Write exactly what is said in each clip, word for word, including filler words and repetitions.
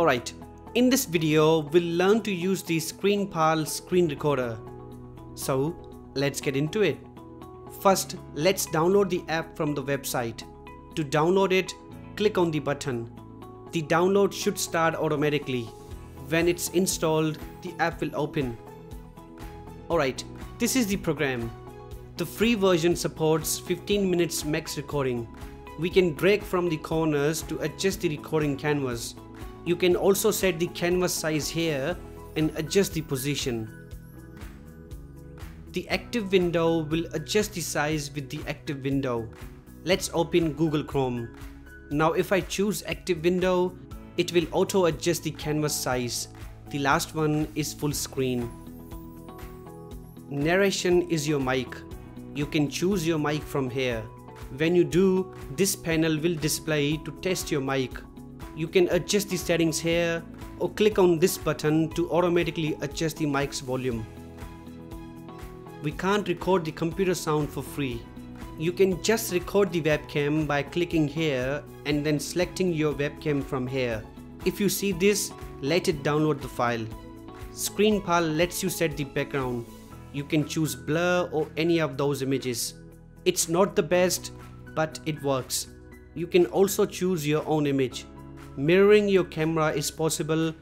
Alright, in this video we'll learn to use the ScreenPal screen recorder. So let's get into it. First, let's download the app from the website. To download it, click on the button. The download should start automatically. When it's installed, the app will open. Alright, this is the program. The free version supports fifteen minutes max recording. We can drag from the corners to adjust the recording canvas. You can also set the canvas size here and adjust the position. The active window will adjust the size with the active window. Let's open Google Chrome. Now if I choose active window, it will auto adjust the canvas size. The last one is full screen. Narration is your mic. You can choose your mic from here. When you do, this panel will display to test your mic. You can adjust the settings here or click on this button to automatically adjust the mic's volume. We can't record the computer sound for free. You can just record the webcam by clicking here and then selecting your webcam from here. If you see this, let it download the file. ScreenPal lets you set the background. You can choose blur or any of those images. It's not the best, but it works. You can also choose your own image. Mirroring your camera is possible,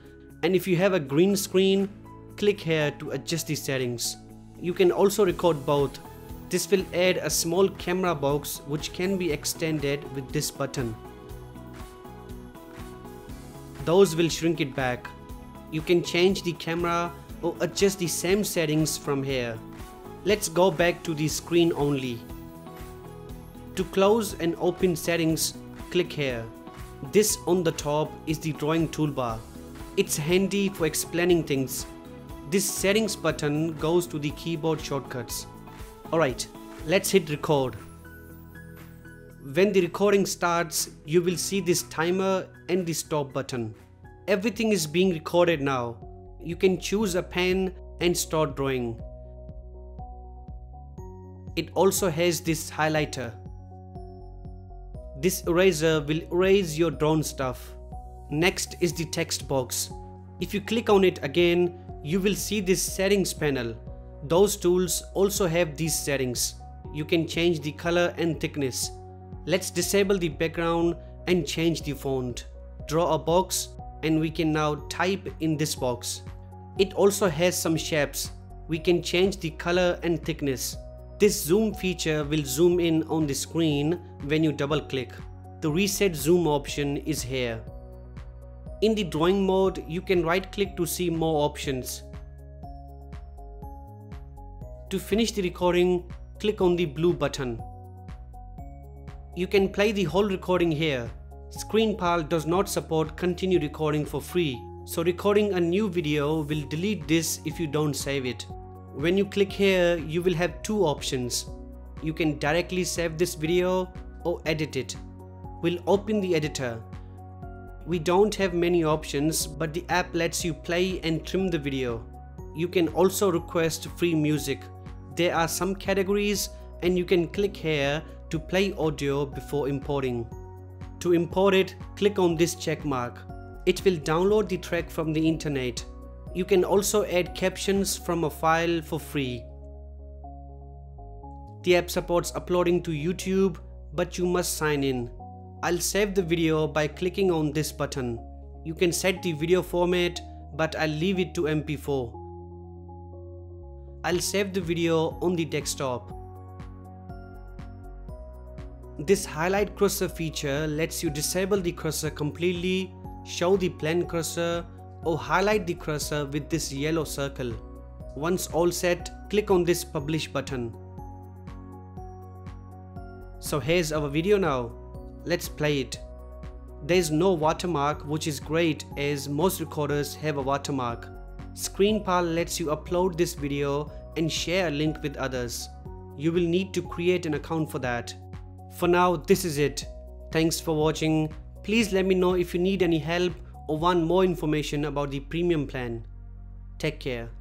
and if you have a green screen, click here to adjust the settings. You can also record both. This will add a small camera box which can be extended with this button. Those will shrink it back. You can change the camera or adjust the same settings from here. Let's go back to the screen only. To close and open settings, click here. This on the top is the drawing toolbar. It's handy for explaining things. This settings button goes to the keyboard shortcuts. Alright, let's hit record. When the recording starts, you will see this timer and the stop button. Everything is being recorded now. You can choose a pen and start drawing. It also has this highlighter. This eraser will erase your drawn stuff. Next is the text box. If you click on it again, you will see this settings panel. Those tools also have these settings. You can change the color and thickness. Let's disable the background and change the font. Draw a box and we can now type in this box. It also has some shapes. We can change the color and thickness. This zoom feature will zoom in on the screen when you double click. The reset zoom option is here. In the drawing mode, you can right click to see more options. To finish the recording, click on the blue button. You can play the whole recording here. ScreenPal does not support continue recording for free, so recording a new video will delete this if you don't save it. When you click here, you will have two options. You can directly save this video or edit it. We'll open the editor. We don't have many options, but the app lets you play and trim the video. You can also request free music. There are some categories and you can click here to play audio before importing. To import it, click on this check mark. It will download the track from the internet. You can also add captions from a file for free. The app supports uploading to YouTube, but you must sign in. I'll save the video by clicking on this button. You can set the video format, but I'll leave it to M P four. I'll save the video on the desktop. This highlight cursor feature lets you disable the cursor completely, show the plain cursor, or highlight the cursor with this yellow circle. Once all set, click on this publish button. So here's our video now. Let's play it. There's no watermark, which is great as most recorders have a watermark. ScreenPal lets you upload this video and share a link with others. You will need to create an account for that. For now, this is it. Thanks for watching. Please let me know if you need any help or want more information about the premium plan. Take care.